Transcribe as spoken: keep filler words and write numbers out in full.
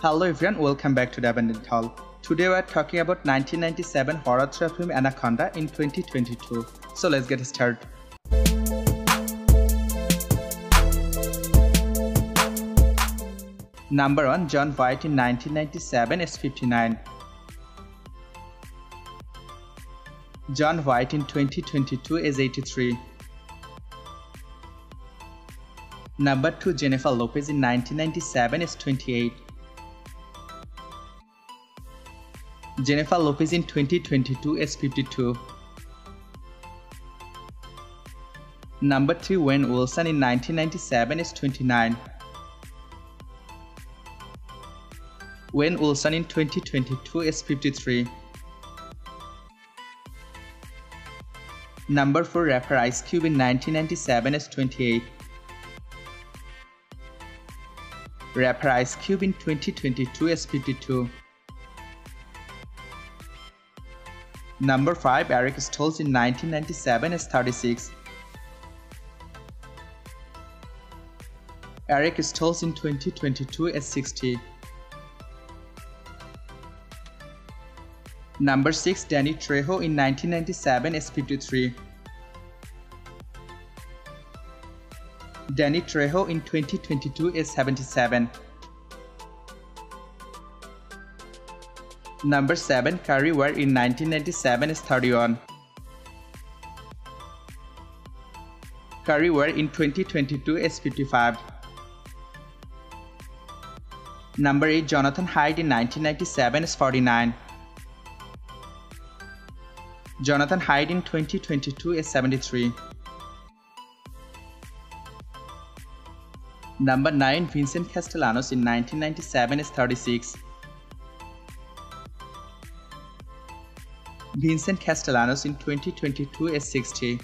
Hello everyone, welcome back to The Abandoned Hall. Today we are talking about nineteen ninety-seven horror thriller film Anaconda in twenty twenty-two. So let's get started. Number one. John White in nineteen ninety-seven is fifty-nine. John White in twenty twenty-two is eighty-three. Number two. Jennifer Lopez in nineteen ninety-seven is twenty-eight. Jennifer Lopez in twenty twenty-two is fifty-two. Number three. Owen Wilson in nineteen ninety-seven is twenty-nine. Owen Wilson in twenty twenty-two is fifty-three. Number four. Rapper Ice Cube in nineteen ninety-seven is twenty-eight. Rapper Ice Cube in twenty twenty-two is fifty-two. Number five. Eric Stoltz in nineteen ninety-seven is thirty-six. Eric Stoltz in twenty twenty-two is sixty. Number six. Danny Trejo in nineteen ninety-seven is fifty-three. Danny Trejo in twenty twenty-two is seventy-seven. Number seven. Curry Ward in nineteen ninety-seven is thirty-one. Curry Ward in twenty twenty-two is fifty-five. Number eight. Jonathan Hyde in nineteen ninety-seven is forty-nine. Jonathan Hyde in twenty twenty-two is seventy-three. Number nine. Vincent Castellanos in nineteen ninety-seven is thirty-six. Vincent Castellanos in twenty twenty-two is sixty.